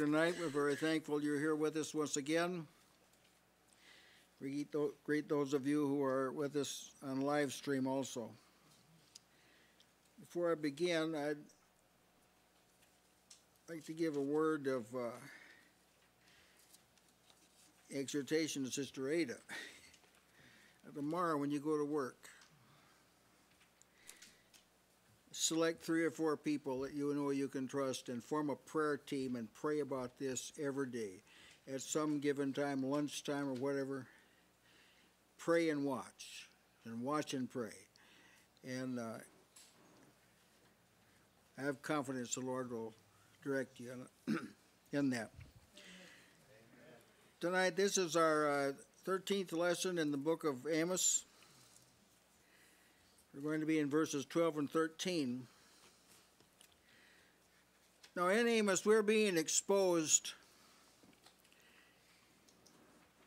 tonight. We're very thankful you're here with us once again. We greet those of you who are with us on live stream also. Before I begin, I'd like to give a word of exhortation to Sister Ada. Tomorrow when you go to work, select 3 or 4 people that you know you can trust and form a prayer team and pray about this every day. At some given time, lunchtime or whatever, pray and watch. And watch and pray. And I have confidence the Lord will direct you in that. Tonight, this is our 13th lesson in the book of Amos. We're going to be in verses 12 and 13. Now in Amos, we're being exposed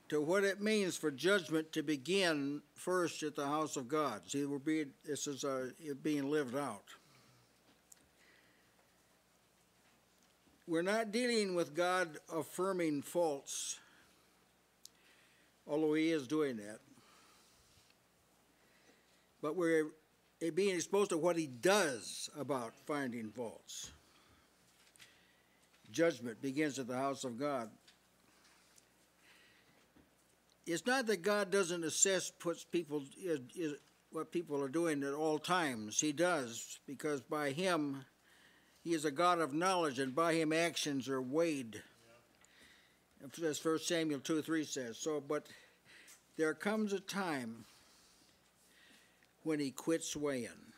to what it means for judgment to begin first at the house of God. See, this is it being lived out. We're not dealing with God affirming faults, although he is doing that. But we're being exposed to what he does about finding faults. Judgment begins at the house of God. It's not that God doesn't assess what people are doing at all times. He does, because by him, he is a God of knowledge, and by him actions are weighed. As 1 Samuel 2:3 says. So, but there comes a time when he quits weighing. Amen.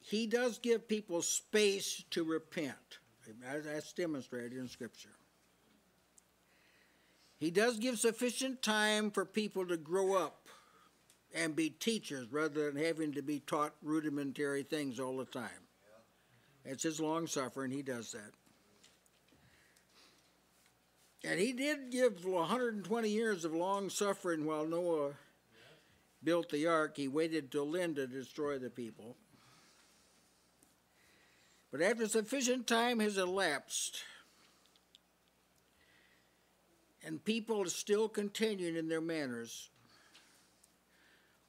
He does give people space to repent. That's demonstrated in Scripture. He does give sufficient time for people to grow up and be teachers rather than having to be taught rudimentary things all the time. It's his long suffering. He does that. And he did give 120 years of long suffering while Noah built the ark. He waited till then to destroy the people. But after sufficient time has elapsed, and people are still continuing in their manners,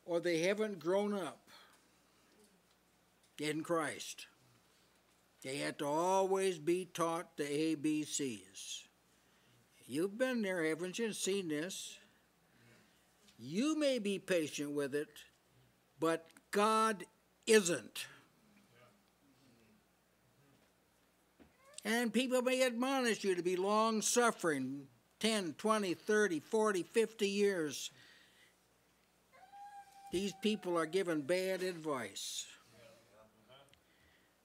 or they haven't grown up in Christ, they had to always be taught the ABCs. You've been there, haven't you? Seen this. You may be patient with it, but God isn't. And people may admonish you to be long-suffering, 10, 20, 30, 40, 50 years. These people are given bad advice.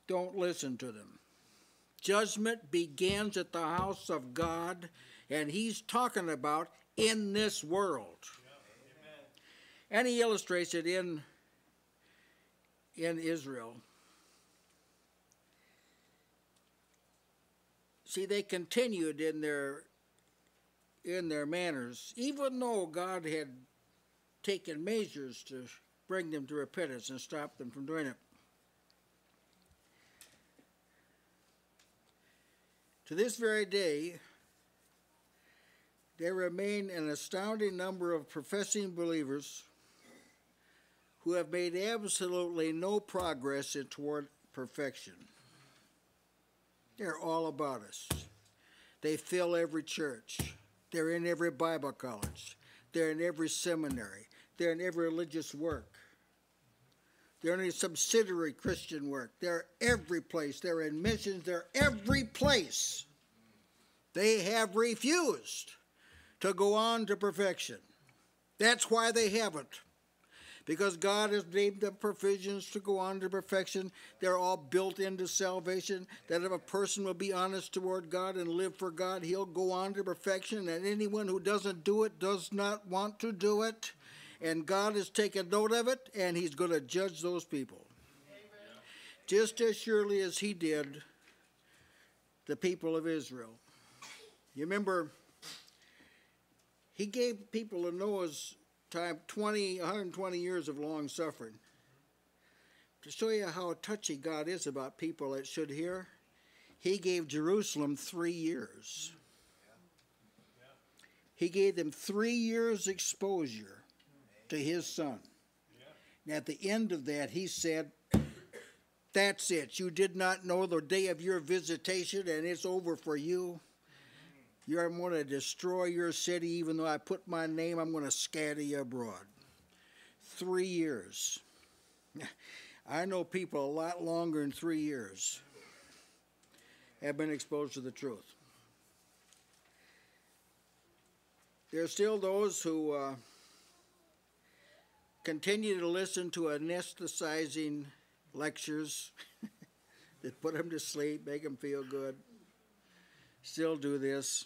Don't listen to them. Judgment begins at the house of God, and he's talking about in this world. Yeah. And he illustrates it in Israel. See, they continued in their manners, even though God had taken measures to bring them to repentance and stop them from doing it. To this very day, there remain an astounding number of professing believers who have made absolutely no progress toward perfection. They're all about us. They fill every church. They're in every Bible college. They're in every seminary. They're in every religious work. They're in a subsidiary Christian work. They're every place. They're in missions. They're every place. They have refused to go on to perfection. That's why they haven't. Because God has made the provisions to go on to perfection. They're all built into salvation. That if a person will be honest toward God and live for God, he'll go on to perfection. And anyone who doesn't do it does not want to do it. And God has taken note of it, and he's going to judge those people. Amen. Just as surely as he did the people of Israel. You remember, he gave people in Noah's time 120 years of long suffering. To show you how touchy God is about people that should hear, he gave Jerusalem 3 years. He gave them 3 years exposure to his son. And at the end of that, he said, that's it. You did not know the day of your visitation, and it's over for you. You're going to destroy your city. Even though I put my name, I'm going to scatter you abroad. 3 years. I know people a lot longer than 3 years have been exposed to the truth. There are still those who continue to listen to anesthetizing lectures that put them to sleep, make them feel good. Still do this.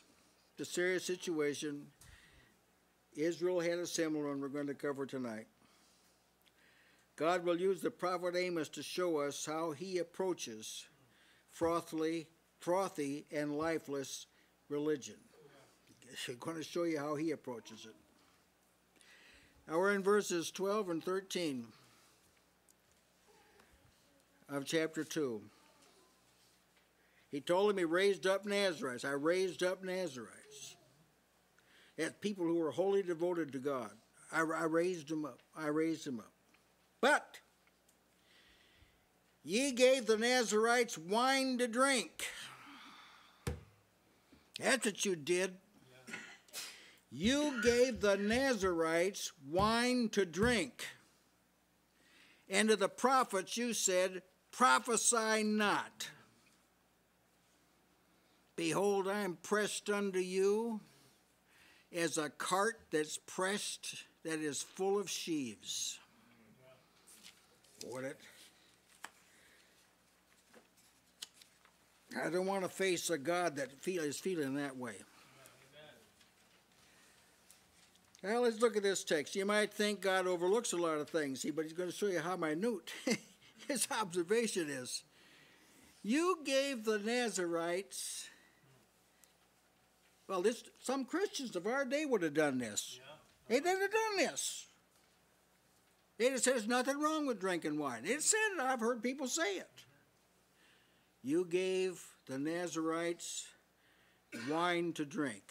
It's a serious situation. Israel had a similar one we're going to cover tonight. God will use the prophet Amos to show us how he approaches frothy and lifeless religion. He's going to show you how he approaches it. Now we're in verses 12 and 13 of chapter 2. He told him he raised up Nazarites. I raised up Nazarites. That's people who were wholly devoted to God. I raised them up. I raised them up. But ye gave the Nazarites wine to drink. That's what you did. You gave the Nazarites wine to drink. And to the prophets you said, prophesy not. Behold, I am pressed unto you as a cart that's pressed, that is full of sheaves. What it? I don't want to face a God that is feeling that way. Now let's look at this text. You might think God overlooks a lot of things, but he's going to show you how minute his observation is. You gave the Nazarites, well, this, some Christians of our day would have done this. Yeah. They'd have done this. They'd have said there's nothing wrong with drinking wine. It said it. I've heard people say it. You gave the Nazarites wine to drink.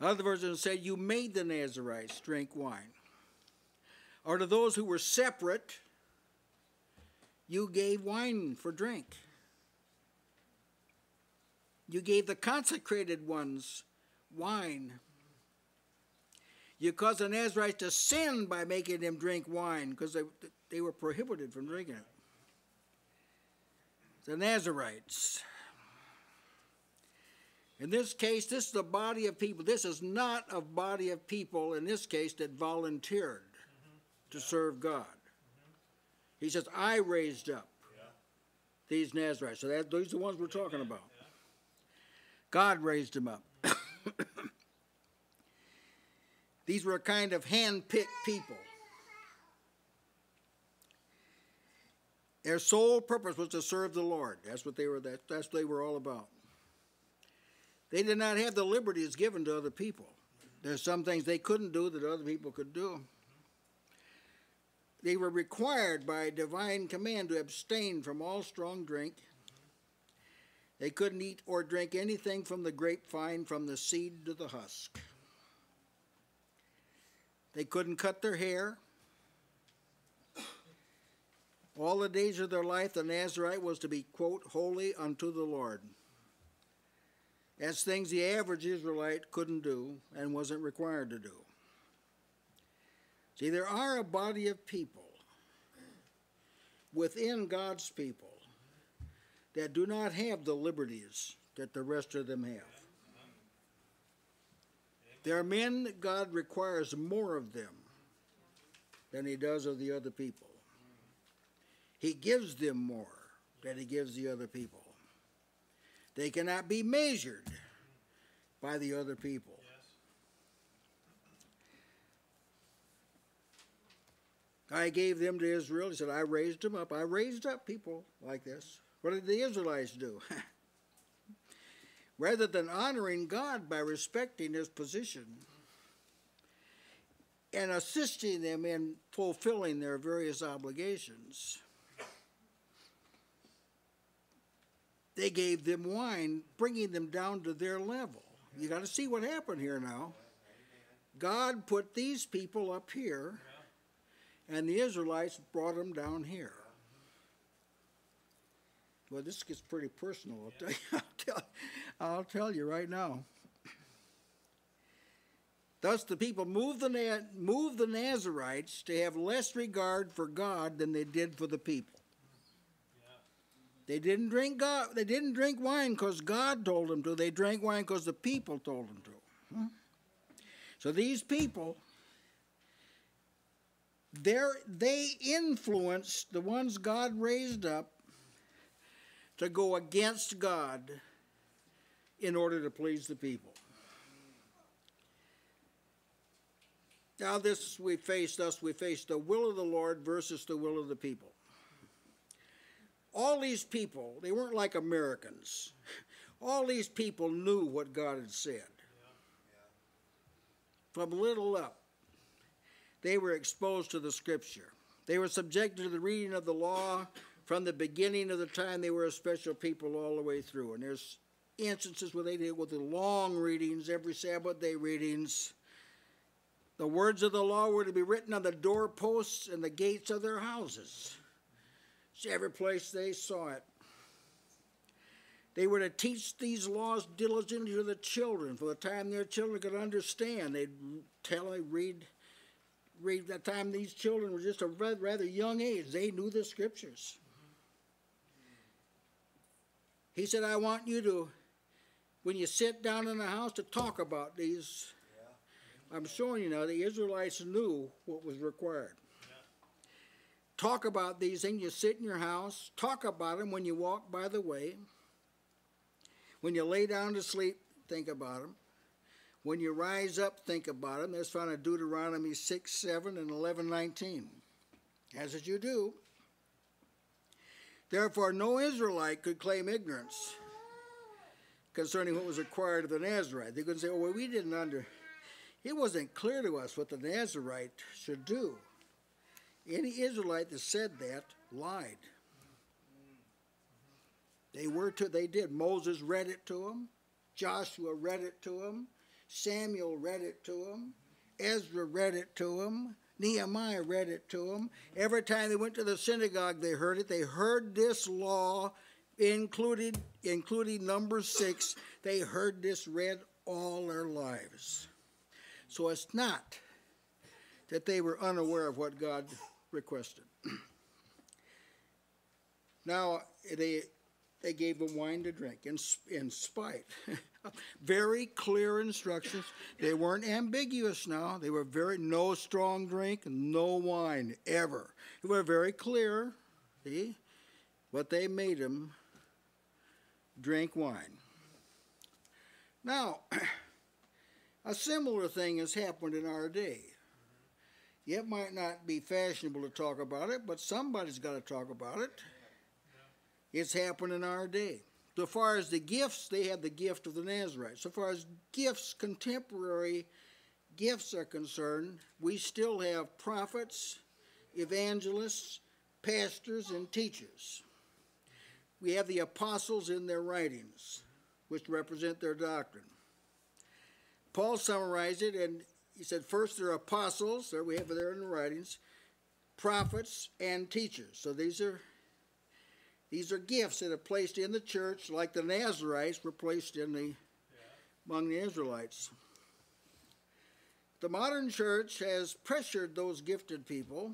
Other versions say, you made the Nazarites drink wine. Or to those who were separate, you gave wine for drink. You gave the consecrated ones wine. You caused the Nazarites to sin by making them drink wine because they were prohibited from drinking it. The Nazarites. In this case, this is a body of people. This is not a body of people, in this case, that volunteered to serve God. He says, I raised up these Nazarites. So these are the ones we're talking about. Yeah. God raised them up. These were a kind of hand-picked people. Their sole purpose was to serve the Lord. That's what they were, that's what they were all about. They did not have the liberties given to other people. There's some things they couldn't do that other people could do. They were required by divine command to abstain from all strong drink. They couldn't eat or drink anything from the grapevine, from the seed to the husk. They couldn't cut their hair. All the days of their life, the Nazarite was to be, quote, holy unto the Lord. That's things the average Israelite couldn't do and wasn't required to do. See, there are a body of people within God's people that do not have the liberties that the rest of them have. There are men that God requires more of them than he does of the other people. He gives them more than he gives the other people. They cannot be measured by the other people. Yes. I gave them to Israel. He said, I raised them up. I raised up people like this. What did the Israelites do? Rather than honoring God by respecting his position and assisting them in fulfilling their various obligations, they gave them wine, bringing them down to their level. You got to see what happened here now. God put these people up here, and the Israelites brought them down here. Well, this gets pretty personal, I'll tell you, I'll tell you right now. Thus the people moved the Nazarites to have less regard for God than they did for the people. They didn't drink wine because God told them to. They drank wine because the people told them to. Hmm? So these people, they influenced the ones God raised up to go against God in order to please the people. Now this we face, the will of the Lord versus the will of the people. All these people, they weren't like Americans. All these people knew what God had said. From little up, they were exposed to the Scripture. They were subjected to the reading of the law from the beginning of the time they were a special people all the way through. And there's instances where they did with the long readings, every Sabbath day readings. The words of the law were to be written on the doorposts and the gates of their houses. It's every place they saw it. They were to teach these laws diligently to the children for the time their children could understand. They'd read the time these children were just a rather young age. They knew the Scriptures. He said, I want you to, when you sit down in the house, to talk about these. I'm showing you now, the Israelites knew what was required. Talk about these things. You sit in your house. Talk about them when you walk by the way. When you lay down to sleep, think about them. When you rise up, think about them. That's found in Deuteronomy 6, 7, and 11, 19. As you do. Therefore, no Israelite could claim ignorance concerning what was required of the Nazarite. They couldn't say, oh, well, we didn't understand. It wasn't clear to us what the Nazarite should do. Any Israelite that said that lied. They did. Moses read it to them. Joshua read it to them. Samuel read it to them. Ezra read it to them. Nehemiah read it to them. Every time they went to the synagogue, they heard it. They heard this law, including number 6. They heard this read all their lives. So it's not that they were unaware of what God requested. Now, they gave them wine to drink in spite. Very clear instructions. They weren't ambiguous now. They were no strong drink, no wine, ever. They were very clear, see? But they made them drink wine. Now, a similar thing has happened in our day. It might not be fashionable to talk about it, but somebody's got to talk about it. It's happened in our day. So far as the gifts, they had the gift of the Nazarite. So far as gifts, contemporary gifts are concerned, we still have prophets, evangelists, pastors, and teachers. We have the apostles in their writings, which represent their doctrine. Paul summarized it, and he said, first there are apostles, there we have it there in the writings, prophets and teachers. So these are gifts that are placed in the church, like the Nazarites were placed in among the Israelites. The modern church has pressured those gifted people,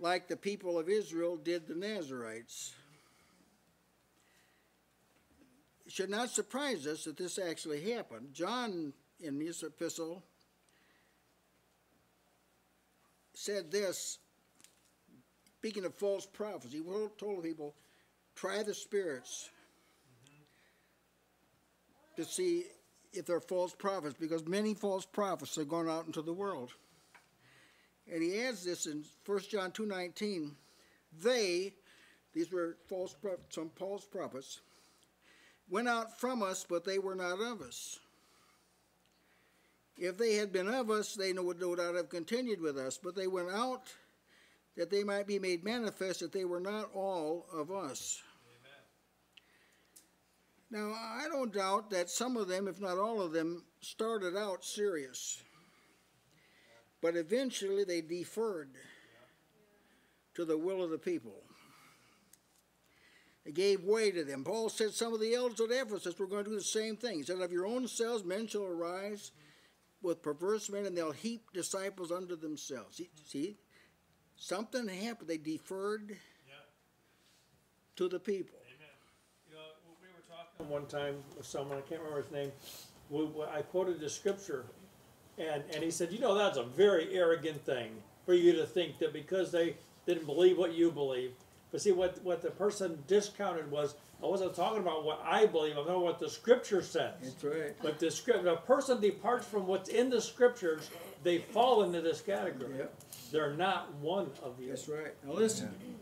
like the people of Israel did the Nazarites. It should not surprise us that this actually happened. John, in his epistle, said this, speaking of false prophets. He told people, try the spirits to see if they're false prophets, because many false prophets have gone out into the world. And he adds this in 1 John 2:19, these were false prophets, some false prophets, went out from us, but they were not of us. If they had been of us, they would no doubt have continued with us, but they went out that they might be made manifest that they were not all of us. Amen. Now, I don't doubt that some of them, if not all of them, started out serious. But eventually they deferred to the will of the people. They gave way to them. Paul said some of the elders at Ephesus were going to do the same thing. He said, of your own selves men shall arise with perverse men, and they'll heap disciples unto themselves. See? Something happened. They deferred to the people. Amen. You know, we were talking one time with someone, I can't remember his name. I quoted the scripture, and he said, you know, that's a very arrogant thing for you to think that because they didn't believe what you believe. But see, what the person discounted was, I wasn't talking about what I believe, I'm talking about what the Scripture says. That's right. But the person departs from what's in the Scriptures, they fall into this category. Yep. They're not one of the That's other. Right. Now listen. Yeah.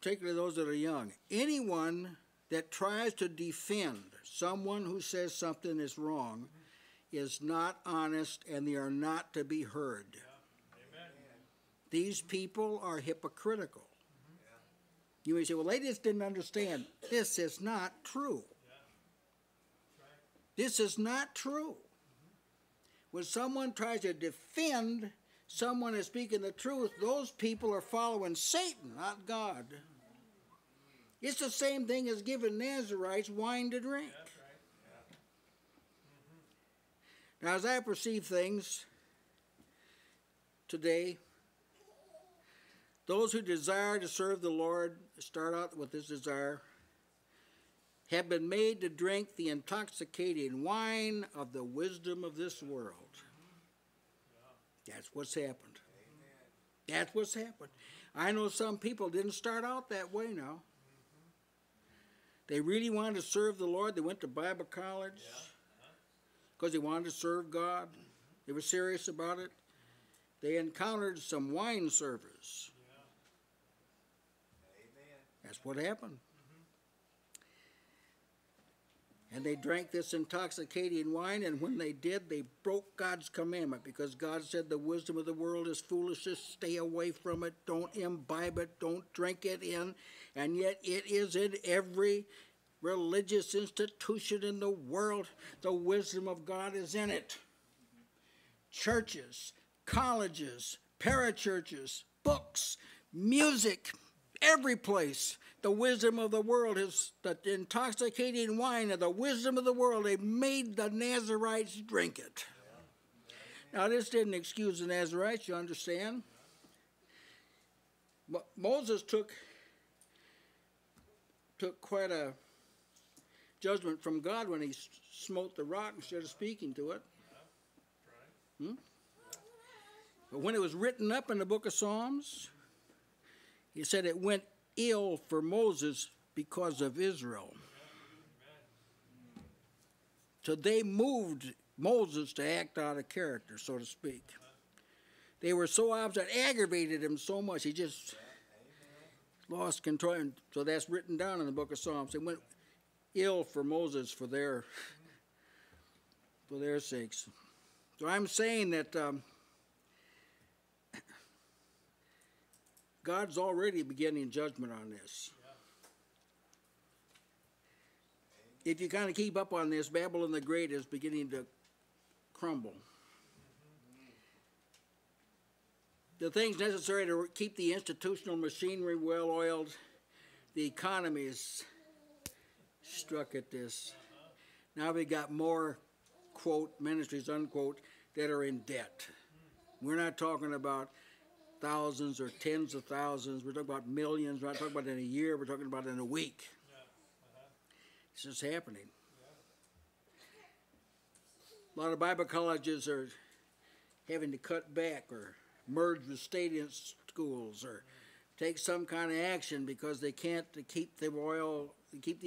Particularly those that are young. Anyone that tries to defend someone who says something is wrong is not honest, and they are not to be heard. Yeah. These people are hypocritical. Yeah. You may say, well, they just didn't understand. This is not true. Yeah. Right. This is not true. When someone tries to defend someone as speaking the truth, those people are following Satan, not God. It's the same thing as giving Nazarites wine to drink. Yeah, that's right. Yeah. Now, as I perceive things today, those who desire to serve the Lord, start out with this desire, have been made to drink the intoxicating wine of the wisdom of this world. That's what's happened. Amen. That's what's happened. I know some people didn't start out that way now. They really wanted to serve the Lord. They went to Bible college because they wanted to serve God. They were serious about it. They encountered some wine servers. That's what happened. And they drank this intoxicating wine, and when they did, they broke God's commandment, because God said the wisdom of the world is foolishness. Stay away from it. Don't imbibe it. Don't drink it in. And yet it is in every religious institution in the world. The wisdom of God is in it. Churches, colleges, parachurches, books, music. Every place, the wisdom of the world is the intoxicating wine of the wisdom of the world. They made the Nazarites drink it. Yeah. Now, this didn't excuse the Nazarites, you understand. Moses took quite a judgment from God when he smote the rock instead of speaking to it. Yeah. Right. But when it was written up in the book of Psalms, he said it went ill for Moses because of Israel. So they moved Moses to act out of character, so to speak. They were so obstinate, aggravated him so much, he just lost control. And so that's written down in the book of Psalms. It went ill for Moses for their sakes. So I'm saying that God's already beginning judgment on this. Yeah. If you kind of keep up on this, Babylon the Great is beginning to crumble. The things necessary to keep the institutional machinery well oiled, the economy is struck at this. Now we got more, quote, ministries, unquote, that are in debt. We're not talking about thousands or tens of thousands. We're talking about millions. We're not talking about in a year. We're talking about in a week. Yeah. This is happening. Yeah. A lot of Bible colleges are having to cut back or merge with state schools or take some kind of action because they can't keep the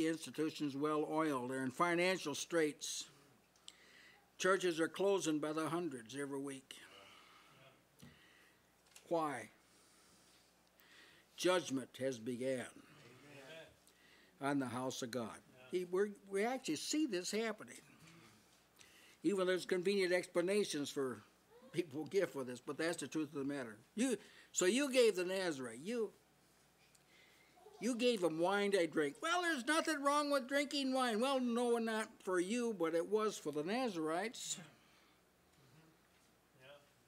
institutions well oiled. They're in financial straits. Churches are closing by the hundreds every week. Why? Judgment has begun on the house of God. Yeah. We actually see this happening. Even there's convenient explanations for people give for this, but that's the truth of the matter. So you gave the Nazarite. You You gave them wine to drink. Well, there's nothing wrong with drinking wine. Well, no, not for you, but it was for the Nazarites.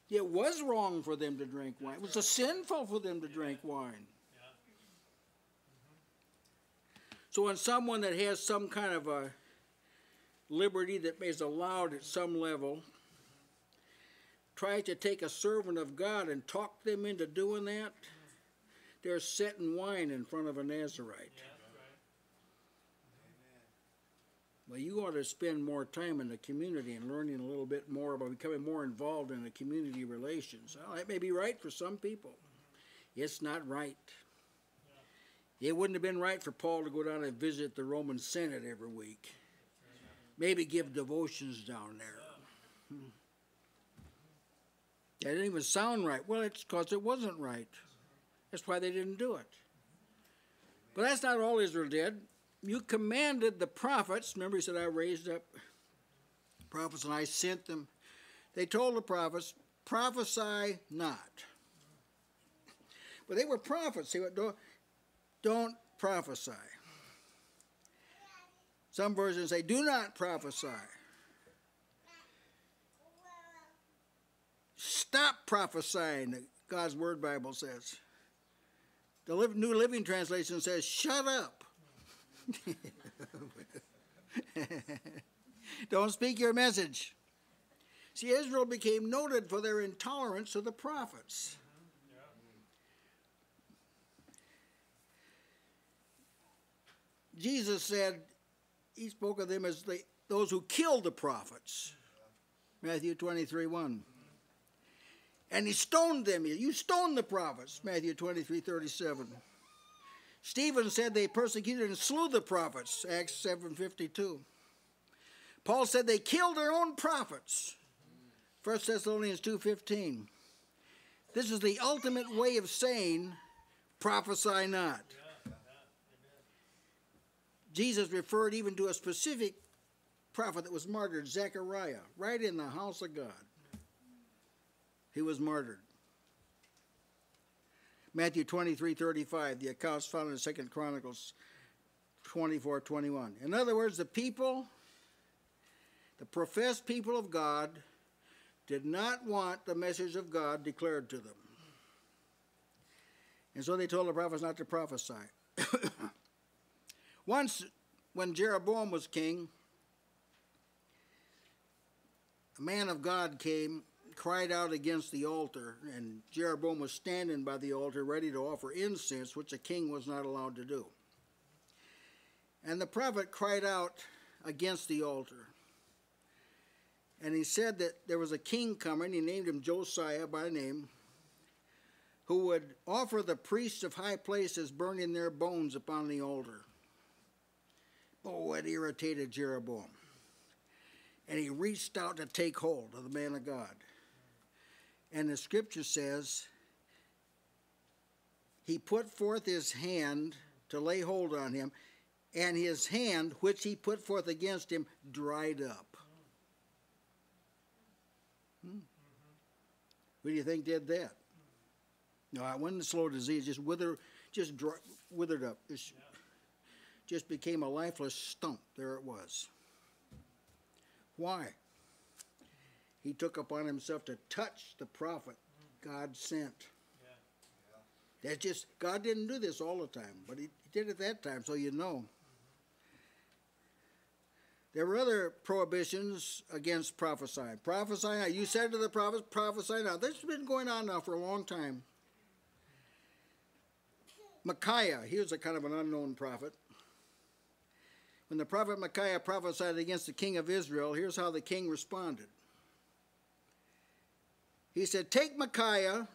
Yeah. It was wrong for them to drink wine. It was sinful for them to drink wine. Yeah. Mm-hmm. So when someone that has some kind of a liberty that is allowed at some level tries to take a servant of God and talk them into doing that, they're setting wine in front of a Nazarite. Yeah, right. Well, you ought to spend more time in the community and learning a little bit more about becoming more involved in the community relations. Well, that may be right for some people. It's not right. Yeah. It wouldn't have been right for Paul to go down and visit the Roman Senate every week. Maybe give devotions down there. Yeah. That didn't even sound right. Well, it's because it wasn't right. That's why they didn't do it. But that's not all Israel did. You commanded the prophets. Remember he said, I raised up prophets and I sent them. They told the prophets, prophesy not. But they were prophets. They were, don't prophesy. Some versions say, do not prophesy. Stop prophesying, God's Word Bible says. The New Living Translation says, shut up. Don't speak your message. See, Israel became noted for their intolerance of the prophets. Jesus said, he spoke of them as those who killed the prophets. Matthew 23:1. And he stoned them. You stoned the prophets, Matthew 23:37. Stephen said they persecuted and slew the prophets, Acts 7:52. Paul said they killed their own prophets, 1 Thessalonians 2:15. This is the ultimate way of saying, prophesy not. Jesus referred even to a specific prophet that was martyred, Zechariah, right in the house of God. He was martyred. Matthew 23:35, the accounts found in 2 Chronicles 24:21. In other words, the people, the professed people of God, did not want the message of God declared to them. And so they told the prophets not to prophesy. Once, when Jeroboam was king, a man of God came, cried out against the altar, and Jeroboam was standing by the altar ready to offer incense, which a king was not allowed to do. And the prophet cried out against the altar. And he said that there was a king coming, he named him Josiah by name, who would offer the priests of high places burning their bones upon the altar. Oh, it irritated Jeroboam. And he reached out to take hold of the man of God. And the scripture says, he put forth his hand to lay hold on him, and his hand, which he put forth against him, dried up. Who do you think did that? No, it wasn't a slow disease, just withered up. It just became a lifeless stump. There it was. Why? He took upon himself to touch the prophet God sent. That's just, God didn't do this all the time, but he did it that time, so you know. There were other prohibitions against prophesying. Prophesy not. You said to the prophets, prophesy not. This has been going on now for a long time. Micaiah, he was a kind of an unknown prophet. When the prophet Micaiah prophesied against the king of Israel, here's how the king responded. He said, take Micaiah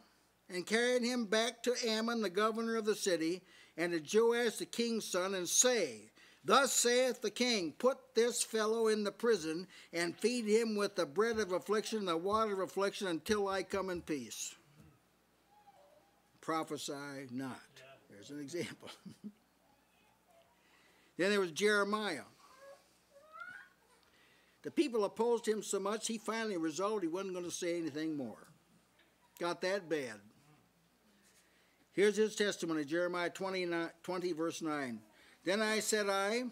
and carry him back to Ammon, the governor of the city, and to Joash, the king's son, and say, thus saith the king, put this fellow in the prison and feed him with the bread of affliction and the water of affliction until I come in peace. Prophesy not. There's an example. Then there was Jeremiah. The people opposed him so much, he finally resolved he wasn't going to say anything more. Got that bad. Here's his testimony, Jeremiah 20, verse 9. Then I said, I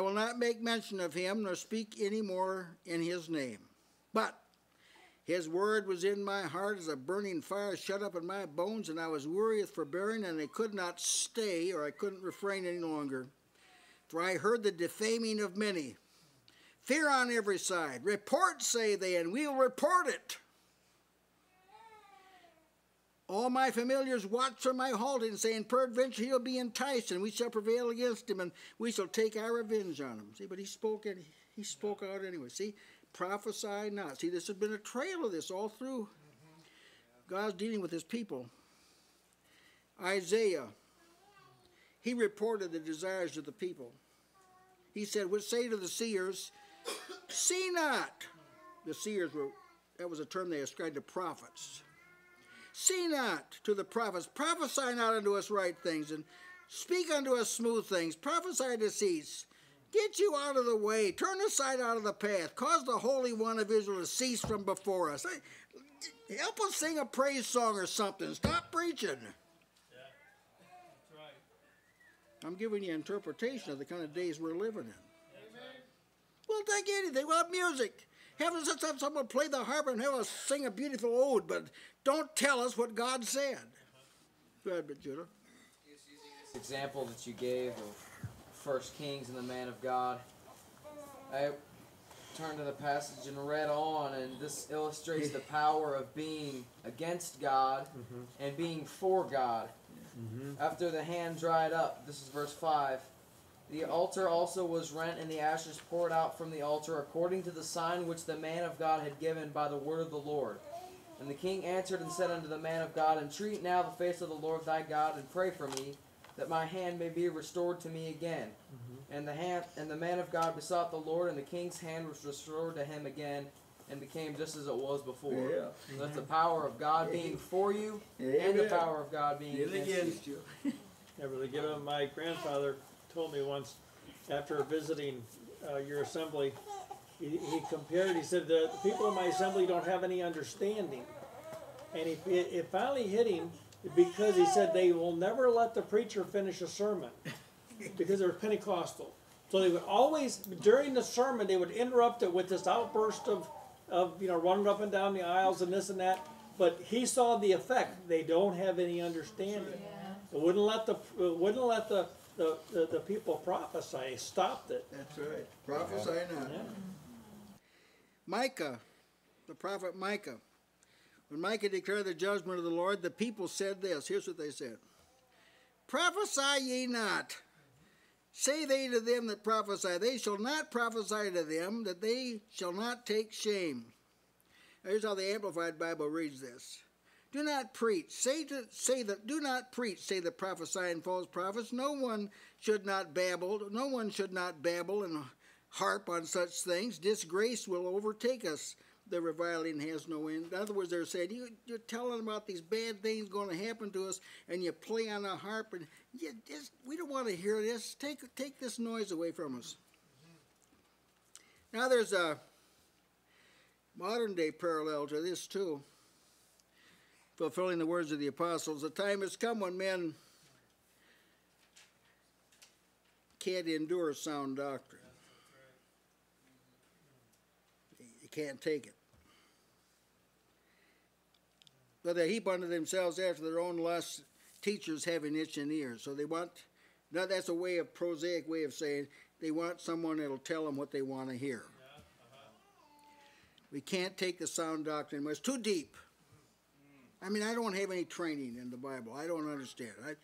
will not make mention of him, nor speak any more in his name. But his word was in my heart as a burning fire shut up in my bones, and I was weary with forbearing, and I could not stay, or I couldn't refrain any longer. For I heard the defaming of many. Fear on every side. Report, say they, and we'll report it. All my familiars watch for my halting, saying, peradventure he'll be enticed, and we shall prevail against him, and we shall take our revenge on him. See, but he spoke out anyway. See, prophesy not. See, this has been a trail of this all through. God's dealing with his people. Isaiah, he reported the desires of the people. He said, which say to the seers, see not. The seers were, that was a term they ascribed to prophets. See not to the prophets, prophesy not unto us right things, and speak unto us smooth things, prophesy deceits, get you out of the way, turn aside out of the path, cause the Holy One of Israel to cease from before us. Help us sing a praise song or something. Stop preaching. Yeah, that's right. I'm giving you an interpretation of the kind of days we're living in. Amen. We'll take anything. We'll have music. Have someone play the harp and have us sing a beautiful ode, but don't tell us what God said. Go ahead, Judah. Just using this example that you gave of 1 Kings and the man of God, I turned to the passage and read on, and this illustrates the power of being against God and being for God. After the hand dried up, this is verse 5. The altar also was rent, and the ashes poured out from the altar, according to the sign which the man of God had given by the word of the Lord. And the king answered and said unto the man of God, entreat now the face of the Lord thy God, and pray for me, that my hand may be restored to me again. And the man of God besought the Lord, and the king's hand was restored to him again, and became just as it was before. Yeah. So that's the power of God being for you, and the power of God being against you. I really give up my grandfather. Told me once, after visiting your assembly, he compared, he said, the people in my assembly don't have any understanding. And it finally hit him because he said they will never let the preacher finish a sermon because they were Pentecostal. So they would always, during the sermon, they would interrupt it with this outburst of running up and down the aisles and this and that. But he saw the effect. They don't have any understanding. It wouldn't let the people prophesy, stopped it. That's right. Prophesy not. Yeah. Micah, the prophet Micah. When Micah declared the judgment of the Lord, the people said this. Here's what they said. Prophesy ye not. Say they to them that prophesy, they shall not prophesy to them, that they shall not take shame. Now here's how the Amplified Bible reads this. Do not preach, say the prophesying false prophets. No one should not babble, and harp on such things. Disgrace will overtake us. The reviling has no end. In other words, they're saying, you're telling about these bad things going to happen to us, and you play on a harp, and we don't want to hear this. Take this noise away from us. Now there's a modern day parallel to this too. Fulfilling the words of the apostles, the time has come when men can't endure sound doctrine. You can't take it. But they heap unto themselves after their own lusts, teachers having itching ears. So they want, now that's a way of prosaic way of saying, they want someone that'll tell them what they want to hear. We can't take the sound doctrine, it's too deep. I mean, I don't have any training in the Bible. I don't understand. I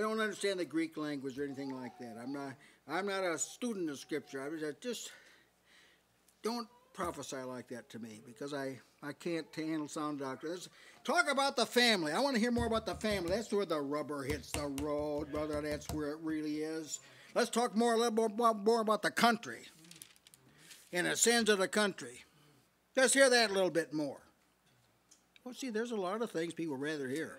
don't understand the Greek language or anything like that. I'm not a student of Scripture. I just don't prophesy like that to me because I can't handle sound doctrine. Talk about the family. I want to hear more about the family. That's where the rubber hits the road, brother. That's where it really is. Let's talk a little more about the country and the sins of the country. Let's hear that a little bit more. Well, see, there's a lot of things people rather hear. Oh,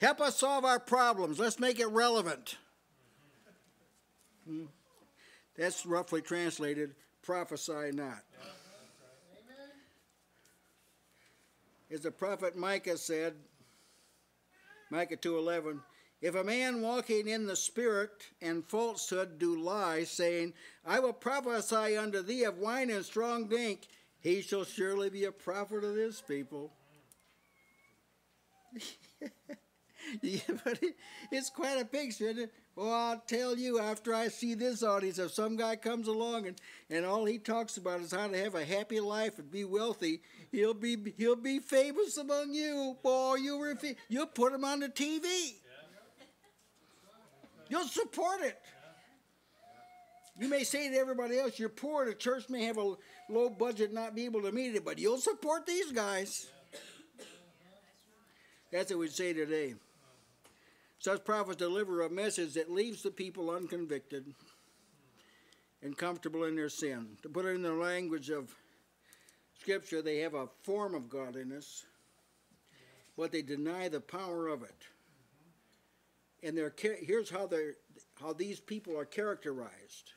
yeah. Help us solve our problems. Let's make it relevant. That's roughly translated, prophesy not. Yeah. As the prophet Micah said, Micah 2:11, if a man walking in the spirit and falsehood do lie, saying, I will prophesy unto thee of wine and strong drink, he shall surely be a prophet of this people. Yeah, but it's quite a picture, isn't it? Well, I'll tell you, after I see this audience, if some guy comes along and all he talks about is how to have a happy life and be wealthy, he'll be famous among you. Boy, you'll put him on the TV. You'll support it. You may say to everybody else, you're poor, the church may have a low budget, not be able to meet it, but you'll support these guys. That's what we'd say today. Such prophets deliver a message that leaves the people unconvicted and comfortable in their sin. To put it in the language of Scripture, they have a form of godliness, but they deny the power of it. And here's how these people are characterized.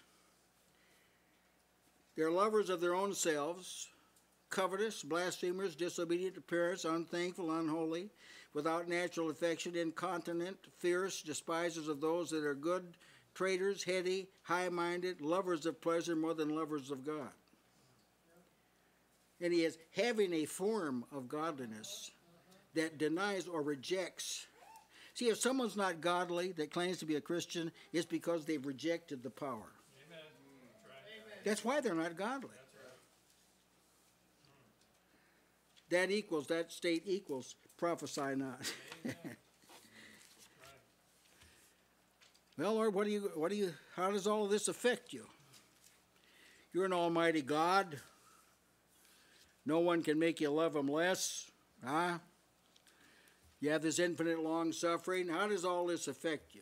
They're lovers of their own selves, covetous, blasphemers, disobedient to parents, unthankful, unholy, without natural affection, incontinent, fierce, despisers of those that are good, traitors, heady, high-minded, lovers of pleasure more than lovers of God. And he is having a form of godliness that denies or rejects. See, if someone's not godly that claims to be a Christian, it's because they've rejected the power. Amen. That's why they're not godly. That state equals prophesy not. Well, Lord, how does all of this affect you? You're an almighty God. No one can make you love him less. Huh? You have this infinite long suffering. How does all this affect you?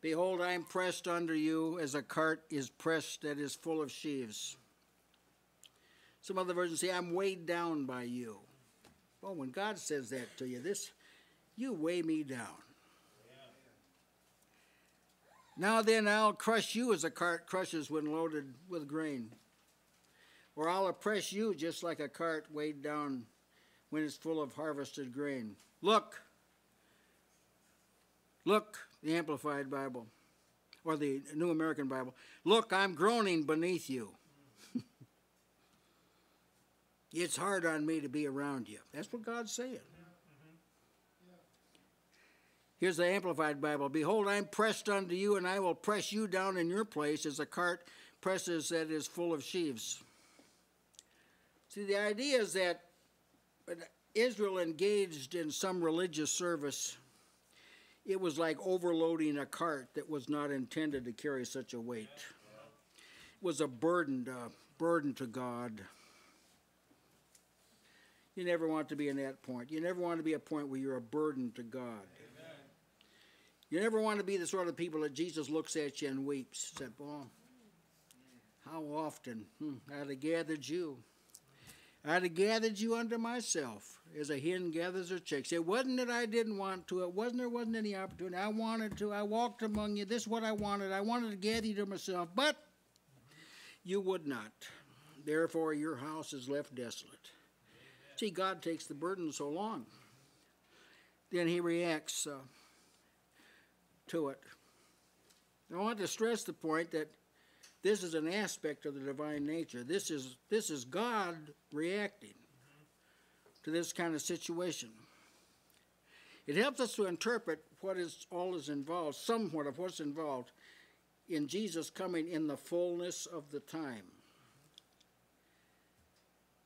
Behold, I am pressed under you as a cart is pressed that is full of sheaves. Some other versions say, I'm weighed down by you. Well, when God says that to you, you weigh me down. Yeah. Now then, I'll crush you as a cart crushes when loaded with grain. Or I'll oppress you just like a cart weighed down when it's full of harvested grain. Look. Look, the Amplified Bible, or the New American Bible. Look, I'm groaning beneath you. It's hard on me to be around you. That's what God's saying. Here's the Amplified Bible. Behold, I am pressed unto you, and I will press you down in your place as a cart presses that is full of sheaves. See, the idea is that Israel engaged in some religious service. It was like overloading a cart that was not intended to carry such a weight. It was a burden to God. You never want to be in that point. You never want to be a point where you're a burden to God. Amen. You never want to be the sort of people that Jesus looks at you and weeps. Said, "Well, how often I'd have gathered you. I'd have gathered you unto myself as a hen gathers her chicks. It wasn't that I didn't want to. It wasn't there wasn't any opportunity. I wanted to. I walked among you. This is what I wanted. I wanted to gather you to myself, but you would not. Therefore, your house is left desolate." See, God takes the burden so long. Then he reacts to it. I want to stress the point that this is an aspect of the divine nature. This is God reacting to this kind of situation. It helps us to interpret all is involved, somewhat of what's involved in Jesus coming in the fullness of the time.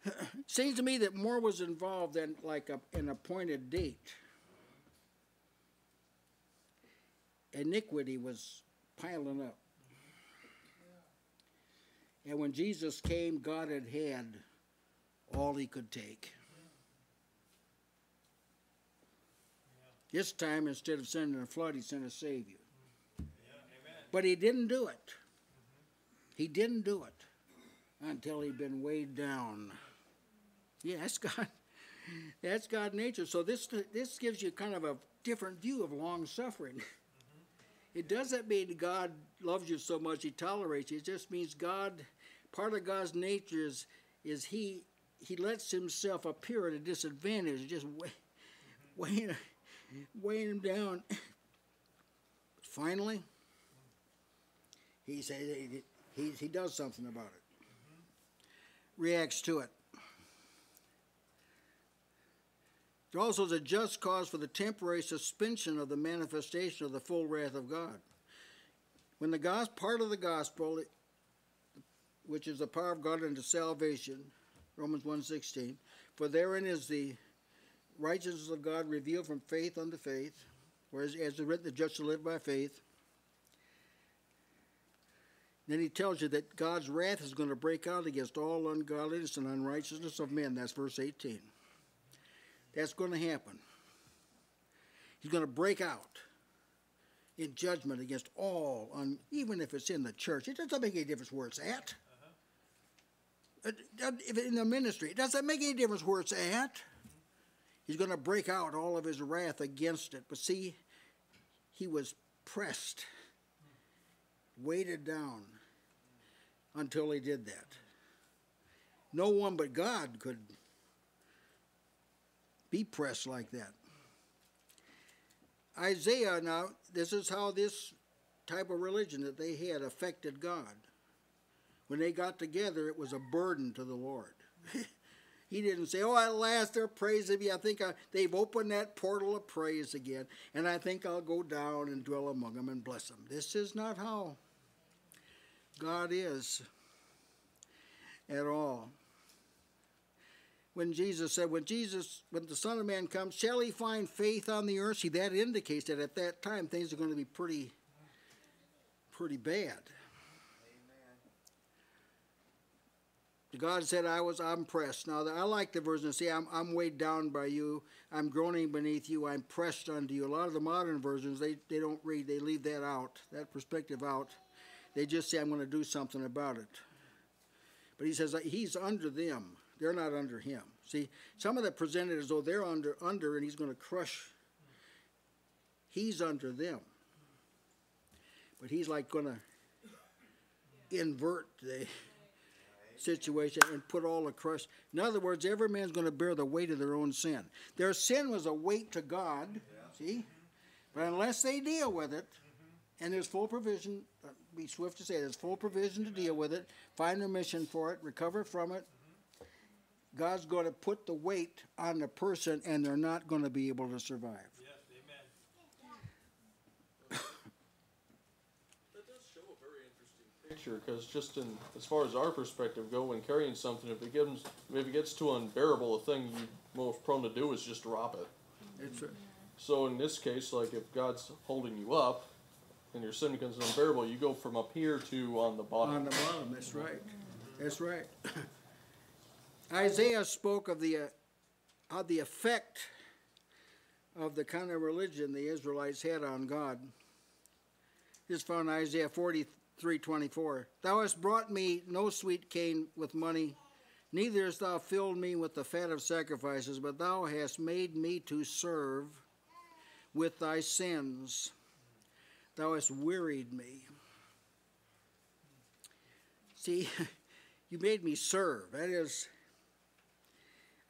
It seems to me that more was involved than like an appointed date. Iniquity was piling up. And when Jesus came, God had had all he could take. This time, instead of sending a flood, he sent a Savior. But he didn't do it. He didn't do it until he'd been weighed down. Yeah, that's God's nature. So this gives you kind of a different view of long-suffering. It doesn't mean God loves you so much he tolerates you. It just means part of God's nature is he lets himself appear at a disadvantage, just weighing weighing him down. Finally, he says he does something about it, reacts to it. There also is a just cause for the temporary suspension of the manifestation of the full wrath of God. When the part of the gospel, which is the power of God unto salvation, Romans 1:16, for therein is the righteousness of God revealed from faith unto faith, whereas as written, the just shall live by faith. Then he tells you that God's wrath is going to break out against all ungodliness and unrighteousness of men. That's verse 18. That's going to happen. He's going to break out in judgment against all, even if it's in the church. It doesn't make any difference where it's at. If in the ministry, it doesn't make any difference where it's at. He's going to break out all of his wrath against it. But see, he was pressed, weighted down until he did that. No one but God could be pressed like that. Isaiah, now, this is how this type of religion that they had affected God. When they got together, it was a burden to the Lord. He didn't say, oh, at last they're praising me. I think they've opened that portal of praise again, and I think I'll go down and dwell among them and bless them. This is not how God is at all. When Jesus said, when the Son of Man comes, shall he find faith on the earth? See, that indicates that at that time things are going to be pretty bad. God said, I'm pressed. Now, I like the version of, see, I'm weighed down by you. I'm groaning beneath you. I'm pressed unto you. A lot of the modern versions, they don't read. They leave that out, that perspective out. They just say, I'm going to do something about it. But he says, he's under them. They're not under him. See, some of that presented as though they're under, and he's going to crush. He's under them. But he's like going to invert the situation and put all the crush. In other words, every man's going to bear the weight of their own sin. Their sin was a weight to God, see? But unless they deal with it, and there's full provision, be swift to say, there's full provision to deal with it, find remission for it, recover from it, God's going to put the weight on the person, and they're not going to be able to survive. Yes, amen. That does show a very interesting picture, because just as far as our perspective go, when carrying something, if it gets too unbearable, a thing you're most prone to do is just drop it. That's right. So in this case, like if God's holding you up, and your sin becomes unbearable, you go from up here to on the bottom. On the bottom, that's right. That's right. Isaiah spoke of how the effect of the kind of religion the Israelites had on God. This is found in Isaiah 43:24. Thou hast brought me no sweet cane with money, neither hast thou filled me with the fat of sacrifices, but thou hast made me to serve with thy sins. Thou hast wearied me. See, you made me serve. That is,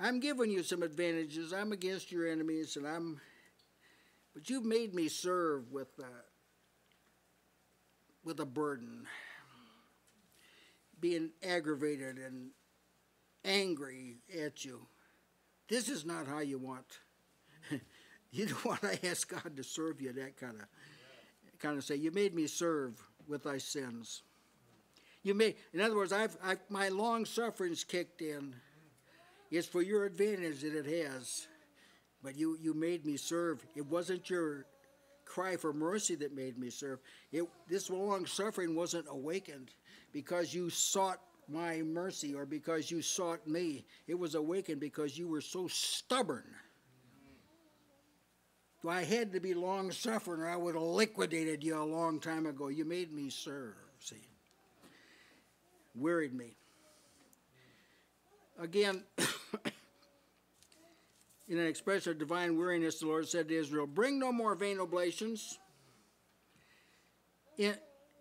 I'm giving you some advantages. I'm against your enemies, and but you've made me serve with a burden, being aggravated and angry at you. This is not how you want. You don't want to ask God to serve you. That kind of say, you made me serve with thy sins. You made, in other words, my long suffering's kicked in. It's for your advantage that it has, but you made me serve. It wasn't your cry for mercy that made me serve. This long suffering wasn't awakened because you sought my mercy or because you sought me. It was awakened because you were so stubborn. So I had to be long suffering or I would have liquidated you a long time ago. You made me serve, see. Wearied me. Again, in an expression of divine weariness, the Lord said to Israel, bring no more vain oblations.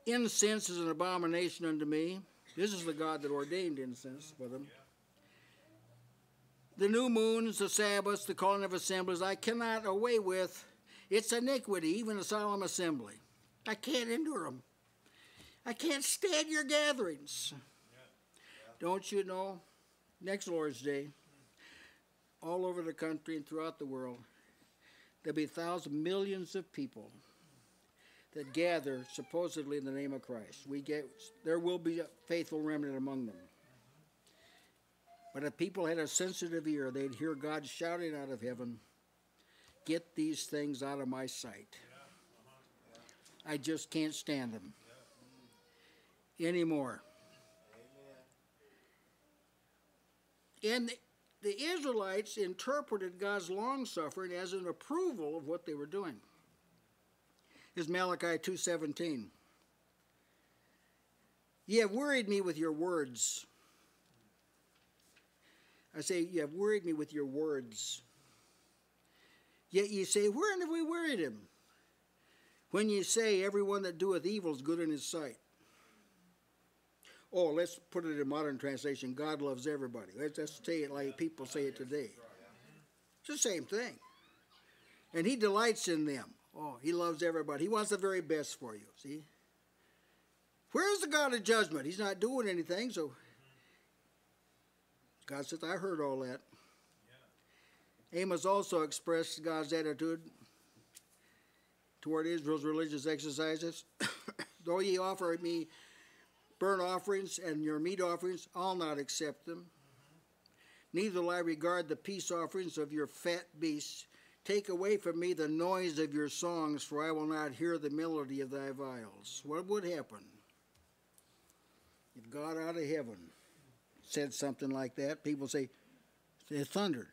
Incense is an abomination unto me. This is the God that ordained incense for them. The new moons, the Sabbaths, the calling of assemblies, I cannot away with, It's iniquity, even a solemn assembly. I can't endure them. I can't stand your gatherings. Don't you know, next Lord's Day, all over the country and throughout the world, there'll be thousands, millions of people that gather supposedly in the name of Christ. There will be a faithful remnant among them. But if people had a sensitive ear, they'd hear God shouting out of heaven, "Get these things out of my sight. I just can't stand them anymore." And the Israelites interpreted God's long-suffering as an approval of what they were doing. This is Malachi 2:17. "You have worried me with your words." I say, "You have worried me with your words." Yet ye say, "Wherein have we worried him?" When ye say, "Everyone that doeth evil is good in his sight." Oh, let's put it in modern translation, God loves everybody. Let's just say it like people say it today. It's the same thing. And he delights in them. Oh, he loves everybody. He wants the very best for you, see? Where's the God of judgment? He's not doing anything, so God says, "I heard all that." Amos also expressed God's attitude toward Israel's religious exercises. "Though ye offer me burnt offerings and your meat offerings, I'll not accept them. Neither will I regard the peace offerings of your fat beasts. Take away from me the noise of your songs, for I will not hear the melody of thy viols." What would happen if God out of heaven said something like that? People say, "It thundered."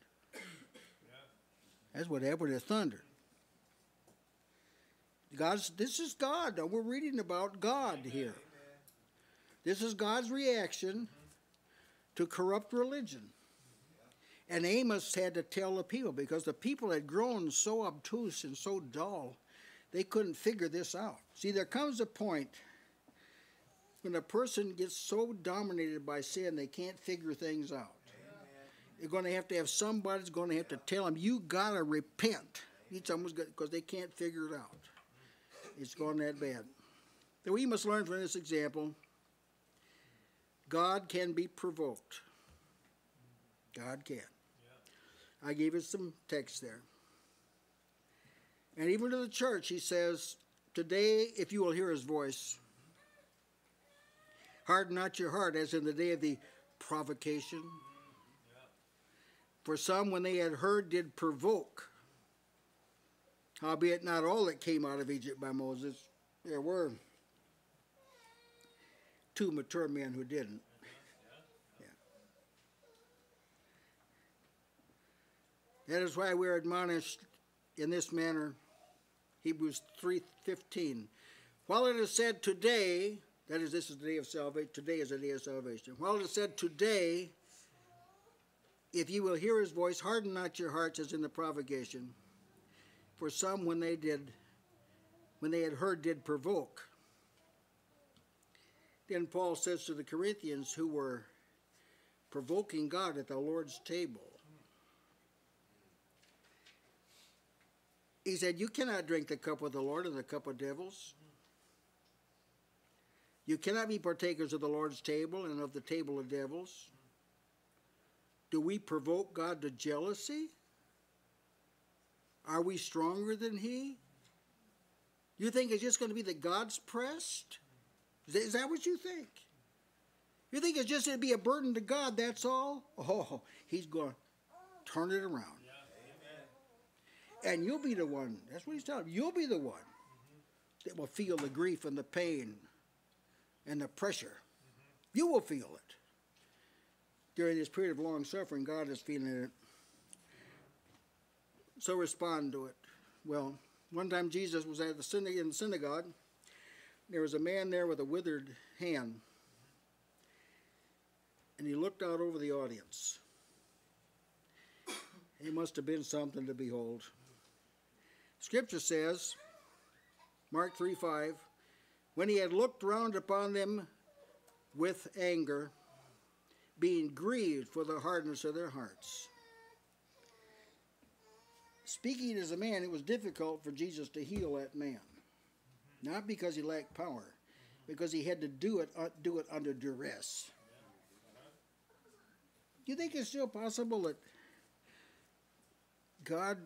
That's what happened, it thundered. This is God. Now we're reading about God here. This is God's reaction to corrupt religion. And Amos had to tell the people, because the people had grown so obtuse and so dull, they couldn't figure this out. See, there comes a point when a person gets so dominated by sin, they can't figure things out. They're going to have somebody's going to have to tell them, "You got to repent," because they can't figure it out. It's gone that bad. So we must learn from this example. God can be provoked. God can. Yeah. I gave you some text there. And even to the church, he says, "Today, if you will hear his voice, harden not your heart as in the day of the provocation." Yeah. "For some, when they had heard, did provoke. Howbeit not all that came out of Egypt by Moses." There were two mature men who didn't. Yeah. That is why we are admonished in this manner, Hebrews 3:15. "While it is said today," that is, this is the day of salvation, today is the day of salvation. "While it is said today, if you will hear his voice, harden not your hearts as in the provocation. For some, when they had heard, did provoke." Then Paul says to the Corinthians who were provoking God at the Lord's table, he said, "You cannot drink the cup of the Lord and the cup of devils. You cannot be partakers of the Lord's table and of the table of devils. Do we provoke God to jealousy? Are we stronger than he? You think it's just going to be that God's pressed? Is that what you think? You think it's just going to be a burden to God, that's all? Oh, he's going to turn it around." Yeah. And you'll be the one. That's what he's telling you. You'll be the one that will feel the grief and the pain and the pressure. You will feel it. During this period of long suffering, God is feeling it. So respond to it. Well, one time Jesus was at the synagogue. There was a man there with a withered hand, and he looked out over the audience. It must have been something to behold. Scripture says, Mark 3:5, "When he had looked round upon them with anger, being grieved for the hardness of their hearts." Speaking as a man, it was difficult for Jesus to heal that man. Not because he lacked power, because he had to do it under duress. Do you think it's still possible that God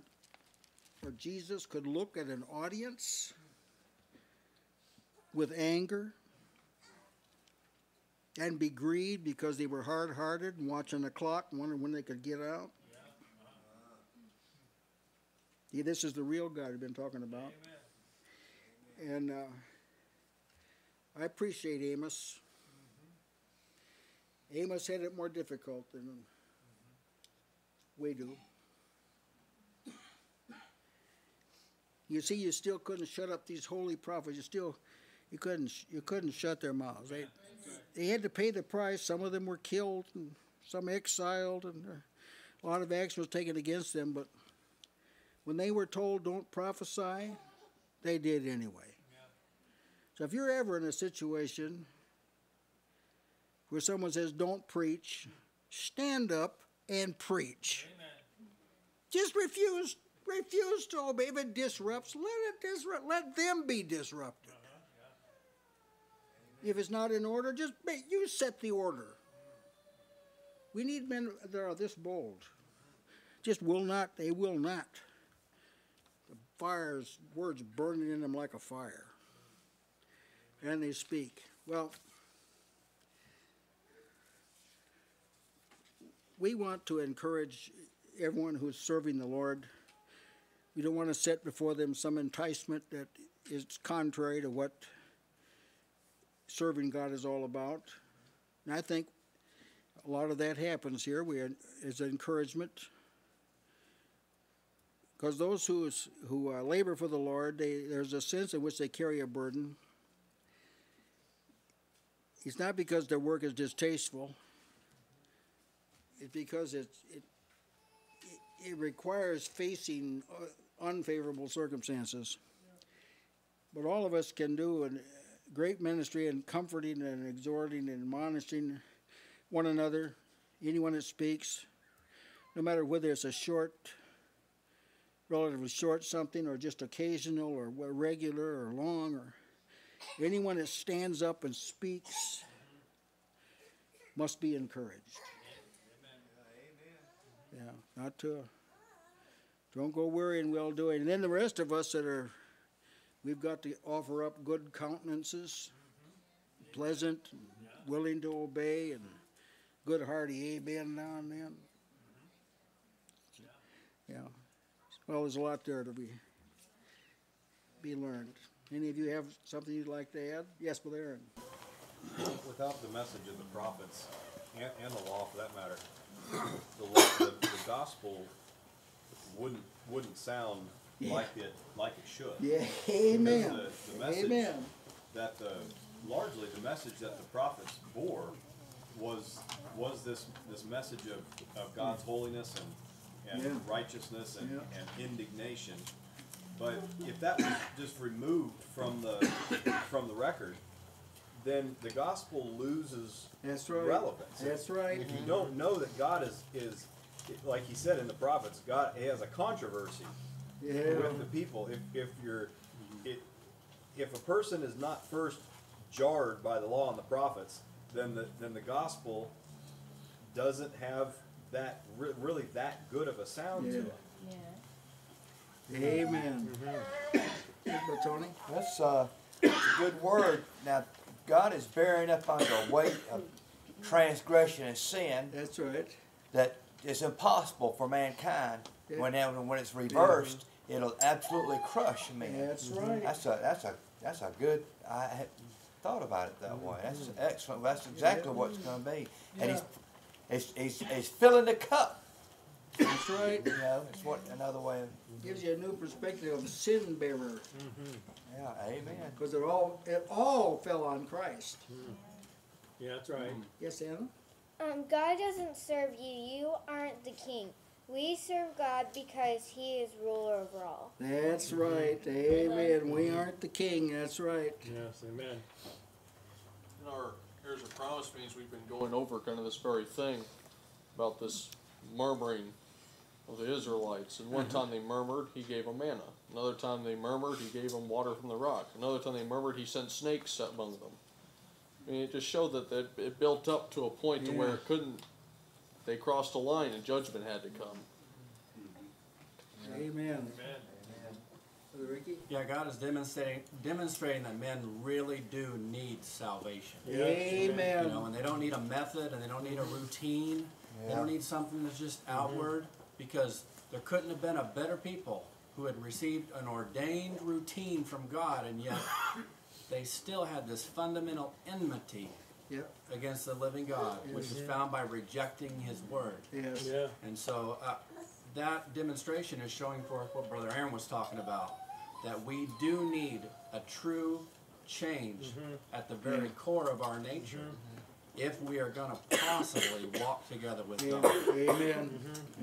or Jesus could look at an audience with anger and be grieved because they were hard-hearted and watching the clock, wondering when they could get out? Yeah, this is the real God we've been talking about. Amen. And I appreciate Amos. Mm-hmm. Amos had it more difficult than we do. You see, you still couldn't shut up these holy prophets. You couldn't shut their mouths. They had to pay the price. Some of them were killed, and some exiled, and a lot of action was taken against them. But when they were told don't prophesy, they did anyway. Yeah. So if you're ever in a situation where someone says don't preach, stand up and preach. Amen. Just refuse to obey. If it disrupts, let them be disrupted. Yeah. If it's not in order, just you set the order. We need men that are this bold. Just will not, they will not. Fire's words burning in them like a fire. And they speak. Well, we want to encourage everyone who's serving the Lord. We don't want to set before them some enticement that is contrary to what serving God is all about. And I think a lot of that happens here. We is encouragement. Because those who labor for the Lord, there's a sense in which they carry a burden. It's not because their work is distasteful. It's because it requires facing unfavorable circumstances. But all of us can do a great ministry in comforting and exhorting and admonishing one another, anyone that speaks, no matter whether it's a short, relatively short something, or just occasional, or regular, or long, or anyone that stands up and speaks must be encouraged. Yeah, not to don't go wearying well doing. And then the rest of us we've got to offer up good countenances, pleasant, and willing to obey, and good hearty amen now and then. Yeah. Well, there's a lot there to be learned. Any of you have something you'd like to add? Yes, Brother Aaron. Without the message of the prophets, and the law for that matter, the gospel wouldn't sound like it should. Yeah, amen. The message that largely the message that the prophets bore was this message of God's holiness and righteousness and indignation. But if that was just removed from the record, then the gospel loses relevance. That's right. If you don't know that God is like he said in the prophets, God has a controversy with the people. If a person is not first jarred by the law and the prophets, then the gospel doesn't have really that good of a sound to it. Yeah. Amen. Good, Tony. That's a good word. Now, God is bearing up on the weight of transgression and sin. That's right. That is impossible for mankind. Yeah. When it's reversed, it'll absolutely crush man. That's right. That's a good. I thought about it that way. That's excellent. That's exactly what it's going to be. And He's filling the cup. That's right. You know, it's another way of... Gives you a new perspective of sin bearer. Yeah, amen. Because it all fell on Christ. Yeah, that's right. Yes, Anna? God doesn't serve you. You aren't the king. We serve God because he is ruler over all. That's right. Amen. We aren't the king. That's right. Yes, amen. In our Here's a Promise means we've been going over kind of this very thing about this murmuring of the Israelites. And one time they murmured, he gave them manna. Another time they murmured, he gave them water from the rock. Another time they murmured, he sent snakes among them. I mean, it just showed that it built up to a point to where it couldn't. They crossed a line and judgment had to come. Amen. Amen. Brother Ricky? Yeah, God is demonstrating that men really do need salvation. Yes. Amen. You know, and they don't need a method, and they don't need a routine. Yeah. They don't need something that's just outward, because there couldn't have been a better people who had received an ordained routine from God, and yet they still had this fundamental enmity against the living God, which is found by rejecting His Word. Yes. Yeah. And so that demonstration is showing forth what Brother Aaron was talking about, that we do need a true change at the very core of our nature if we are going to possibly walk together with God. Amen.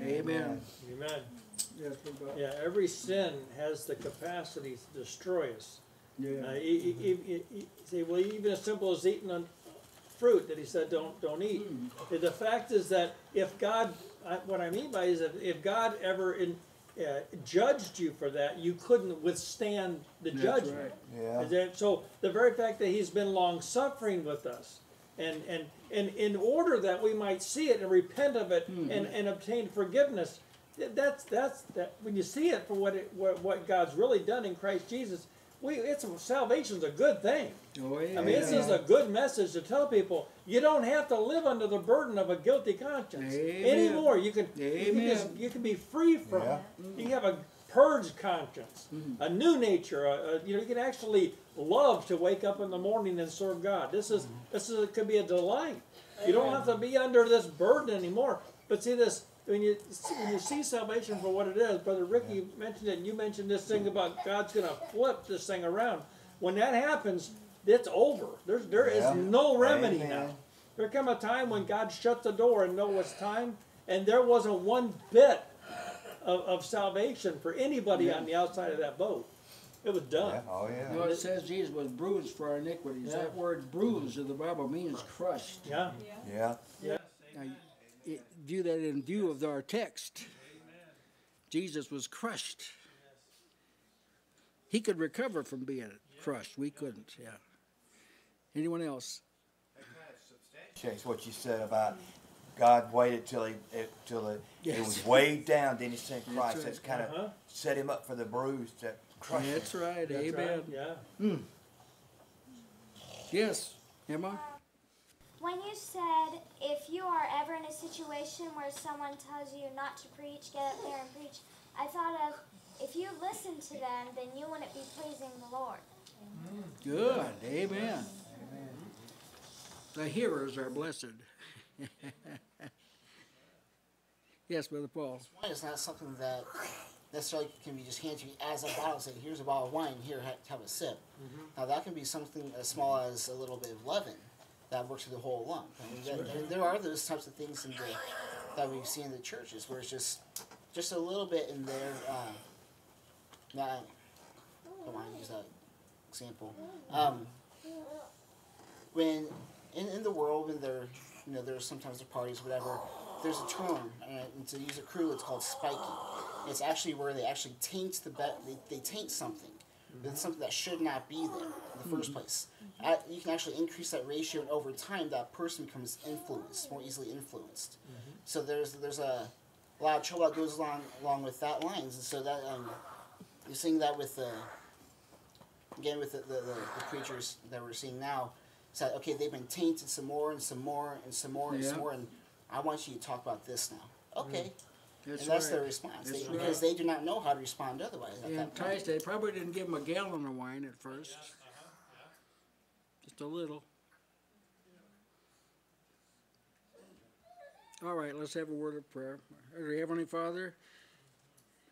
Amen. Amen. Yes, yeah, every sin has the capacity to destroy us. Yeah. Say, well, even as simple as eating on fruit that He said don't eat. The fact is that if God, what I mean by is that if God ever judged you for that, you couldn't withstand the judgment. Right. Yeah. So the very fact that He's been long-suffering with us, and in order that we might see it and repent of it and obtain forgiveness, that's when you see it for what God's really done in Christ Jesus. Salvation's a good thing. Oh, yeah. I mean, this is a good message to tell people. You don't have to live under the burden of a guilty conscience anymore. You can be free from it. You have a purged conscience, a new nature. You know, you can actually love to wake up in the morning and serve God. This could be a delight. You don't have to be under this burden anymore. But see this. When you see salvation for what it is, Brother Ricky mentioned it, and you mentioned this thing about God's going to flip this thing around. When that happens, it's over. There is no remedy now. There come a time when God shut the door and know it's time, and there wasn't one bit of salvation for anybody on the outside of that boat. It was done. Yeah. Oh, yeah. You know, it says Jesus was bruised for our iniquities. Yeah. That word bruised in the Bible means crushed. Yeah. Yeah. Yeah. Yeah. Yeah. Now, view that in view of our text. Amen. Jesus was crushed. Yes. He could recover from being crushed. We couldn't. Yeah. Anyone else? That kind of substantiates what you said about God waited till it was weighed down. Then He sent Christ. That's kind of set Him up for the bruise that crushed Him. That's right. That's Amen. Right. Yeah. Mm. Yes, Emma. When you said, if you are ever in a situation where someone tells you not to preach, get up there and preach, I thought of, if you listen to them, then you wouldn't be pleasing the Lord. Good. Amen. Amen. The hearers are blessed. Yes, Brother Paul. Wine is not something that necessarily can be just handed to you as a bottle. Say, here's a bottle of wine, here, have a sip. Now, that can be something as small as a little bit of leaven. That works through the whole lump. I mean, there are those types of things in that we've seen in the churches where it's just a little bit in there. I don't want to use that example. When in the world, when there, you know, there's sometimes the parties, whatever. There's a term, and to use a crew, it's called spiking. It's actually where they actually taint they taint something. It's something that should not be there in the first place. You can actually increase that ratio, and over time, that person becomes influenced, more easily influenced. So there's a lot of trouble that goes along with that lines, and so that you're seeing that with the preachers that we're seeing now. It's that okay, they've been tainted some more and some more and some more and some more, and I want you to talk about this now. Okay. That's their response, because they do not know how to respond otherwise. They probably didn't give them a gallon of wine at first. Yeah. Just a little. All right, let's have a word of prayer. Our Heavenly Father,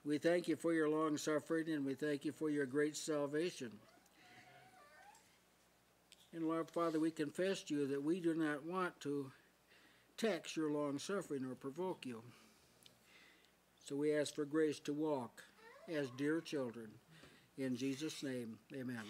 we thank You for Your long suffering, and we thank You for Your great salvation. And Lord Father, we confess to You that we do not want to tax Your long suffering or provoke You. So we ask for grace to walk as dear children. In Jesus' name, amen.